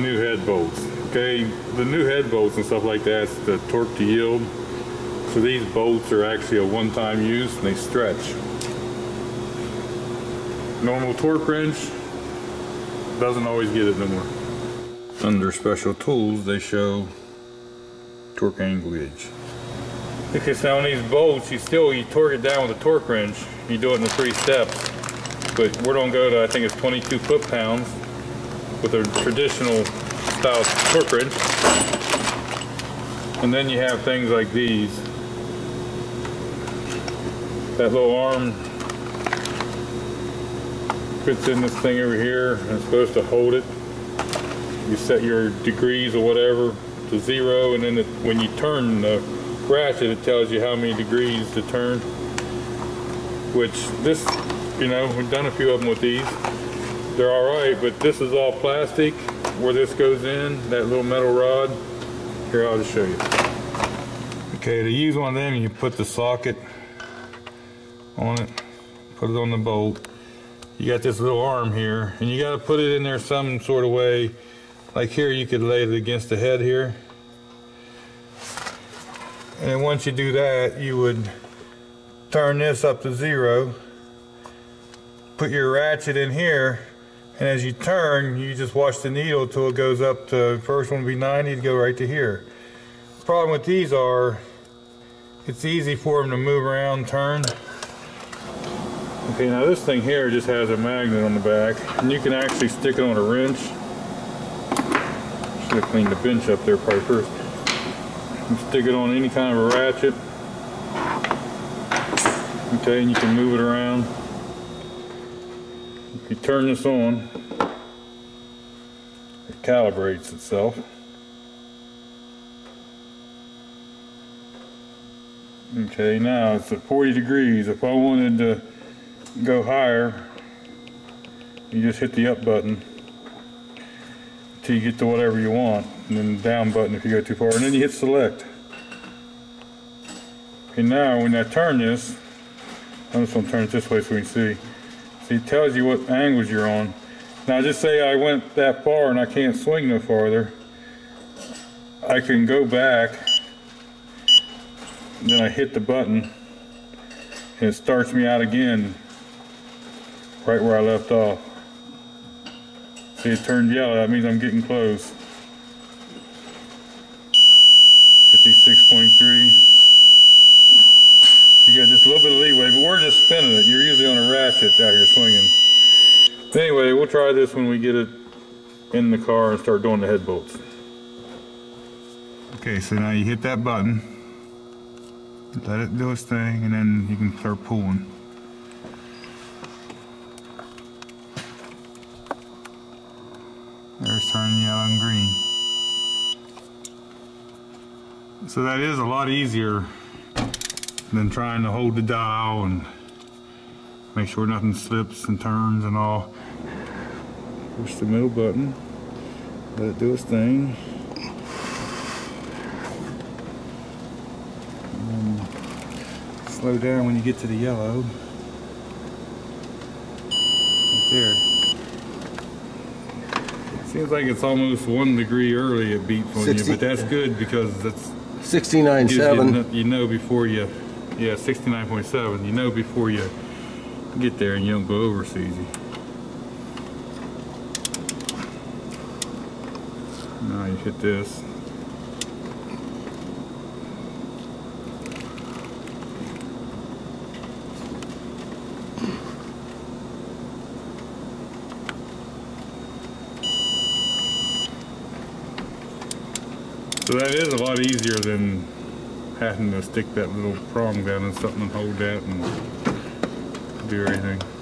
the new head bolts. Okay, the new head bolts and stuff like that's the torque to yield. So these bolts are actually a one-time use and they stretch. Normal torque wrench doesn't always get it no more. Under special tools, they show torque angle gauge. Okay, so on these bolts, you torque it down with a torque wrench. You do it in the 3 steps. But we're gonna go to, I think it's 22 foot-pounds with a traditional style torque wrench. And then you have things like these. That little arm fits in this thing over here and it's supposed to hold it. You set your degrees or whatever to 0, and then when you turn the ratchet, it tells you how many degrees to turn. Which this, you know, we've done a few of them with these. They're all right, but this is all plastic. Where this goes in, that little metal rod. Here, I'll just show you. Okay, to use one of them, you put the socket on it, put it on the bolt. You got this little arm here, and you gotta put it in there some sort of way. Like here, you could lay it against the head here. And then once you do that, you would turn this up to 0, put your ratchet in here, and as you turn, you just watch the needle until it goes up to, first one would be 90, it'd go right to here. The problem with these are, it's easy for them to move around, turn. Okay, now this thing here just has a magnet on the back, and you can actually stick it on a wrench. Should have cleaned the bench up there probably first. You can stick it on any kind of a ratchet. Okay, and you can move it around. If you turn this on, it calibrates itself. Okay, now it's at 40 degrees. If I wanted to go higher, you just hit the up button until you get to whatever you want, and then the down button if you go too far, and then you hit select. Okay, now when I turn this, I'm just going to turn it this way so we can see. See, it tells you what angles you're on. Now just say I went that far and I can't swing no farther. I can go back, then I hit the button, and it starts me out again right where I left off. See, it turned yellow, that means I'm getting close. 56.3. You got just a little bit of leeway, but we're just spinning it. You're usually on a ratchet out here swinging. But anyway, we'll try this when we get it in the car and start doing the head bolts. Okay, so now you hit that button, let it do its thing, and then you can start pulling. There's turning yellow and green. So that is a lot easier than trying to hold the dial and make sure nothing slips and turns and all. Push the middle button, let it do its thing. And slow down when you get to the yellow. Right there. It seems like it's almost 1 degree early it beat for you, but that's good because that's 69.7. You know before you. Yeah, 69.7. You know before you get there and you don't go over so easy. Now you hit this. So that is a lot easier than having to stick that little prong down and something and hold that and do everything.